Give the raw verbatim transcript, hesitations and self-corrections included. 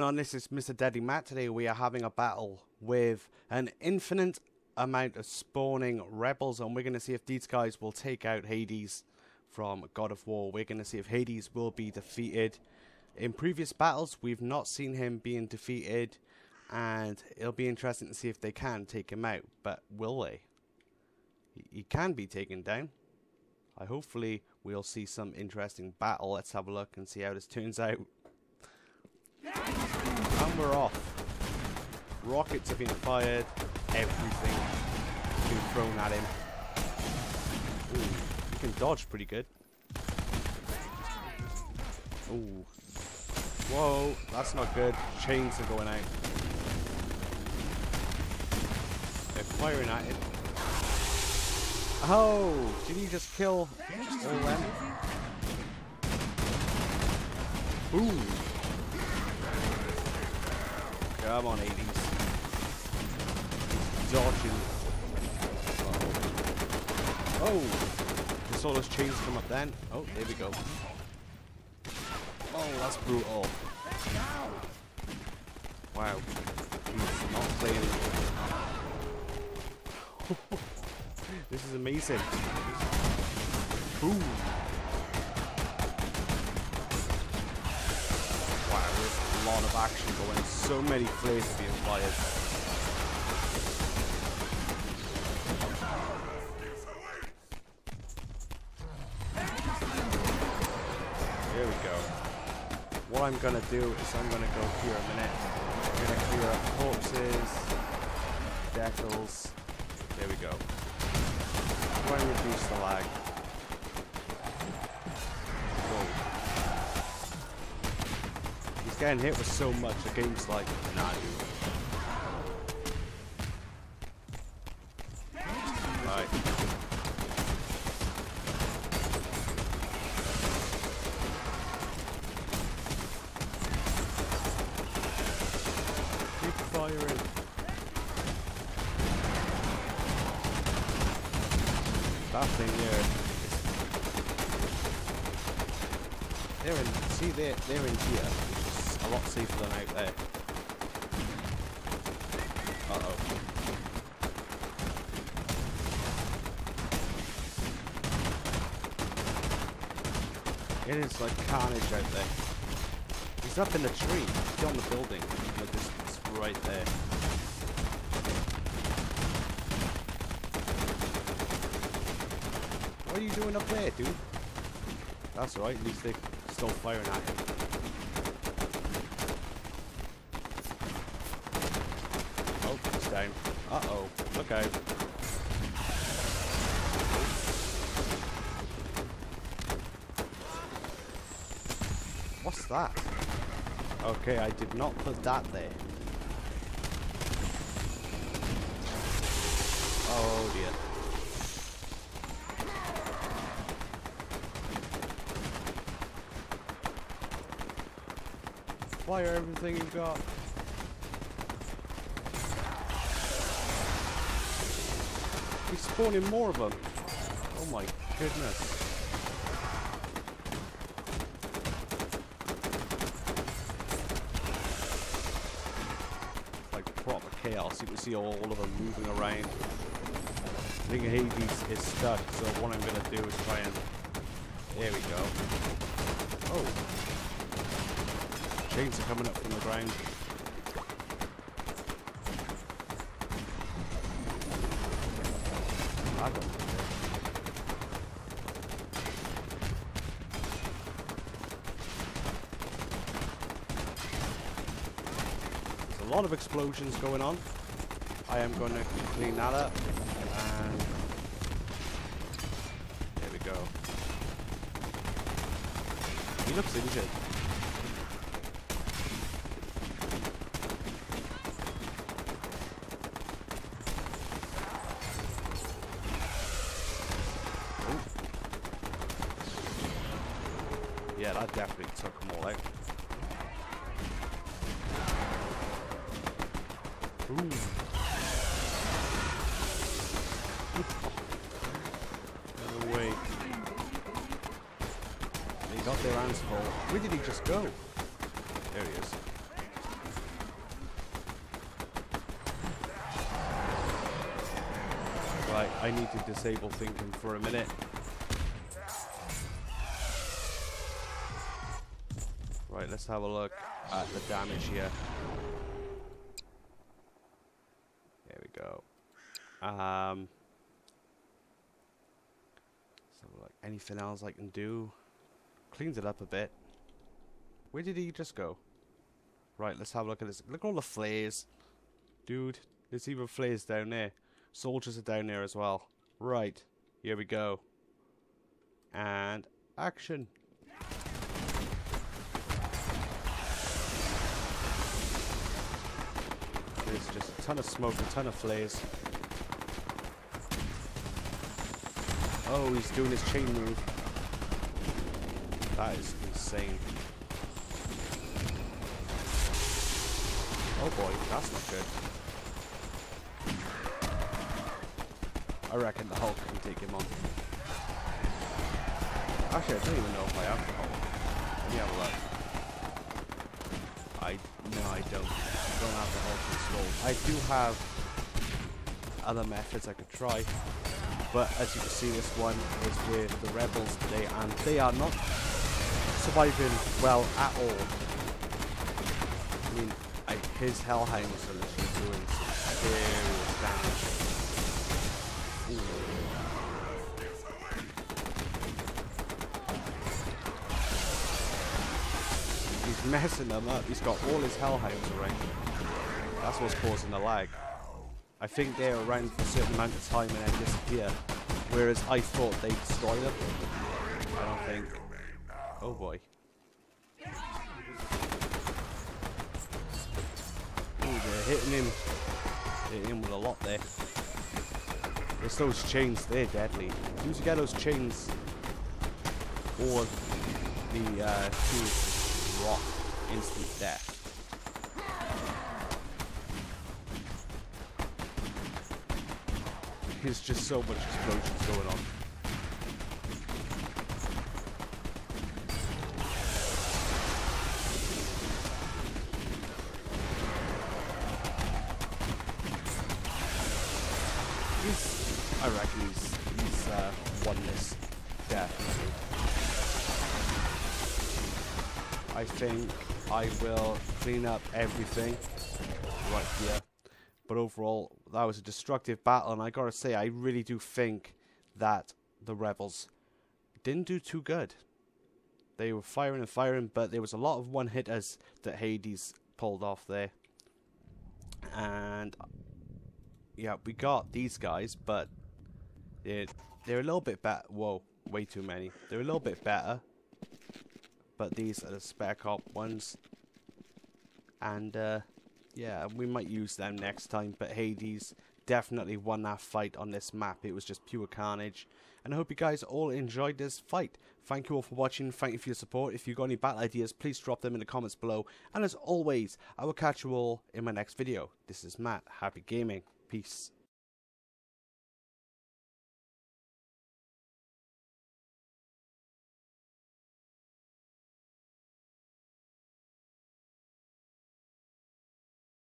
On this is Mister Daddy Matt. Today we are having a battle with an infinite amount of spawning rebels, and we're going to see if these guys will take out Hades from God of War. We're going to see if Hades will be defeated. In previous battles we've not seen him being defeated, and it'll be interesting to see if they can take him out. But will they? He can be taken down. I hopefully we'll see some interesting battle. Let's have a look and see how this turns out. And we're off. Rockets have been fired. Everything has been thrown at him. Ooh, he can dodge pretty good. Ooh. Whoa, that's not good. Chains are going out. They're firing at him. Oh, did he just kill all them? Ooh. Come on, Hades. He's dodging. Oh! I saw those chains come up then. Oh, there we go. Oh, that's brutal. Wow. He's not playing. This is amazing. Ooh. Lot of action going, so many flares being fired. Here we go. What I'm gonna do is I'm gonna go here a minute. I'm gonna clear up corpses, decals. There we go. Try and reduce the lag. Getting hit with so much, the game's like, nah, dude. Right. Keep firing. That thing there. They're in, see, they're, they're in here. A lot safer than out there. Uh oh. It is like carnage out there. He's up in the tree. He's on the building. Look, it's, it's right there. What are you doing up there, dude? That's right. At least they're still firing at him. Down. Uh oh, look out. What's that? Okay, I did not put that there. Oh dear. Fire everything you've got. He's spawning more of them. Oh my goodness. Like proper chaos. You can see all of them moving around. I think Hades is stuck, so what I'm going to do is try and... There we go. Oh. Chains are coming up from the ground. I don't There's a lot of explosions going on. I am going to clean that up. And there we go. He looks injured. Yeah, that definitely took them all out. Ooh. No way. They got their hands full. Where did he just go? There he is. Like, I need to disable thinking for a minute. Right, let's have a look at the damage here. There we go. Um, so, like, anything else I can do? Cleans it up a bit. Where did he just go? Right, let's have a look at this. Look at all the flares. Dude, there's even flares down there. Soldiers are down there as well. Right, here we go. And action. There's just a ton of smoke, a ton of flares. Oh, he's doing his chain move. That is insane. Oh boy, that's not good. I reckon the Hulk can take him on. Actually, I don't even know if I have the Hulk. Let me have a look. I, no, I don't. I don't have the Hulk installed. I do have other methods I could try. But as you can see, this one is with the rebels today, and they are not surviving well at all. I mean, I, his hellhounds are literally doing some serious damage. Ooh. He's messing them up. He's got all his hellhounds around. That's what's causing the lag. I think they're around for a certain amount of time and then disappear, whereas I thought they'd destroy them. I don't think. Oh boy. Ooh, they're hitting him. Hitting him with a lot there. It's those chains, they're deadly. As soon as you get those chains or the uh, tools rock, instant death. There's just so much explosions going on. He's, I reckon he's, he's uh, won this, definitely. I think I will clean up everything right here. But overall, that was a destructive battle, and I gotta say, I really do think that the rebels didn't do too good. They were firing and firing, but there was a lot of one-hitters that Hades pulled off there. And yeah, we got these guys, but they're, they're a little bit better. Whoa, way too many. They're a little bit better, but these are the spare cop ones. And uh yeah, we might use them next time, but Hades definitely won that fight on this map. It was just pure carnage. And I hope you guys all enjoyed this fight. Thank you all for watching. Thank you for your support. If you've got any battle ideas, please drop them in the comments below. And as always, I will catch you all in my next video. This is Matt. Happy gaming. Peace.